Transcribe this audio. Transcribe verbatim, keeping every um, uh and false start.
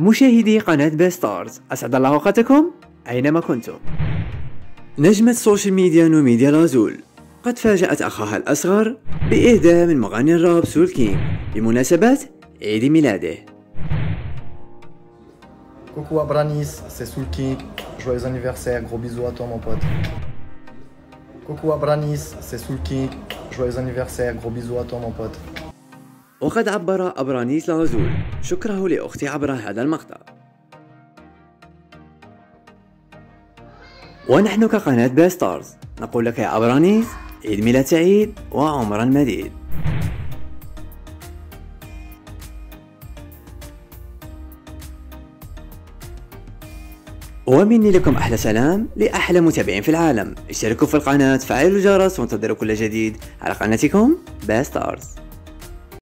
مشاهدي قناة بي ستارز، أسعد الله أوقاتكم أينما كنتم. نجمة السوشيال ميديا نوميديا لزول قد فاجأت أخاها الأصغر بإهداء من مغني الراب سولكينغ بمناسبة عيد ميلاده. كوكو أبرانيس، سي سولكينغ، جويز أنيفرسير، غرو بيزو أتو مون بوت. كوكو أبرانيس، سي سولكينغ، جويز أنيفرسير، غرو بيزو أتو مون بوت. وقد عبر أبرانيس لزول شكره لأختي عبر هذا المقطع. ونحن كقناة بي ستارز نقول لك يا أبرانيس عيد ميلاد سعيد وعمرا مديد. ومني لكم أحلى سلام لأحلى متابعين في العالم. اشتركوا في القناة، فعلوا الجرس، وانتظروا كل جديد على قناتكم بي ستارز.